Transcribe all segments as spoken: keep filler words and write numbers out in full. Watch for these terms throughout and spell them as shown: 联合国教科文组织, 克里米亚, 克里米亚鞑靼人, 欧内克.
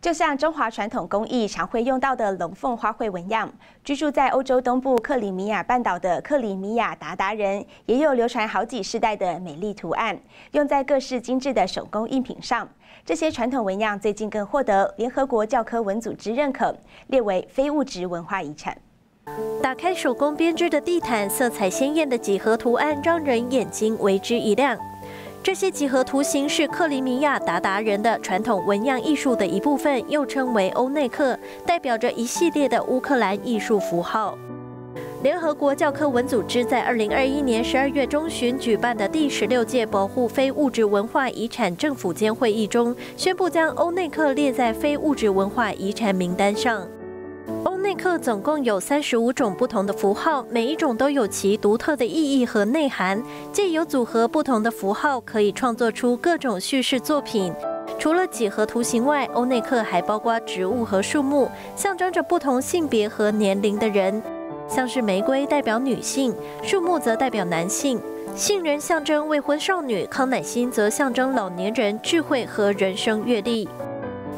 就像中华传统工艺常会用到的龙凤花卉纹样，居住在欧洲东部克里米亚半岛的克里米亚鞑靼人也有流传好几世代的美丽图案，用在各式精致的手工艺品上。这些传统纹样最近更获得联合国教科文组织认可，列为非物质文化遗产。 打开手工编织的地毯，色彩鲜艳的几何图案让人眼睛为之一亮。这些几何图形是克里米亚鞑靼人的传统纹样艺术的一部分，又称为欧内克，代表着一系列的乌克兰艺术符号。联合国教科文组织在二零二一年十二月中旬举办的第十六届保护非物质文化遗产政府间会议中，宣布将欧内克列在非物质文化遗产名单上。 欧内克总共有三十五种不同的符号，每一种都有其独特的意义和内涵。借由组合不同的符号，可以创作出各种叙事作品。除了几何图形外，欧内克还包括植物和树木，象征着不同性别和年龄的人。像是玫瑰代表女性，树木则代表男性。杏仁象征未婚少女，康乃馨则象征老年人智慧和人生阅历。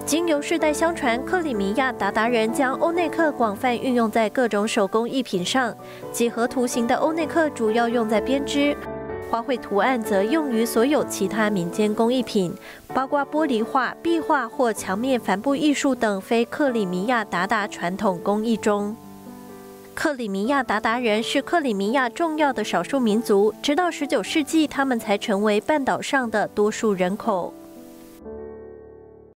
经由世代相传，克里米亚鞑靼人将欧内克广泛运用在各种手工艺品上。几何图形的欧内克主要用在编织，花卉图案则用于所有其他民间工艺品，包括玻璃画、壁画或墙面帆布艺术等非克里米亚鞑靼传统工艺中。 克里米亚鞑靼人是克里米亚重要的少数民族，直到十九世纪，他们才成为半岛上的多数人口。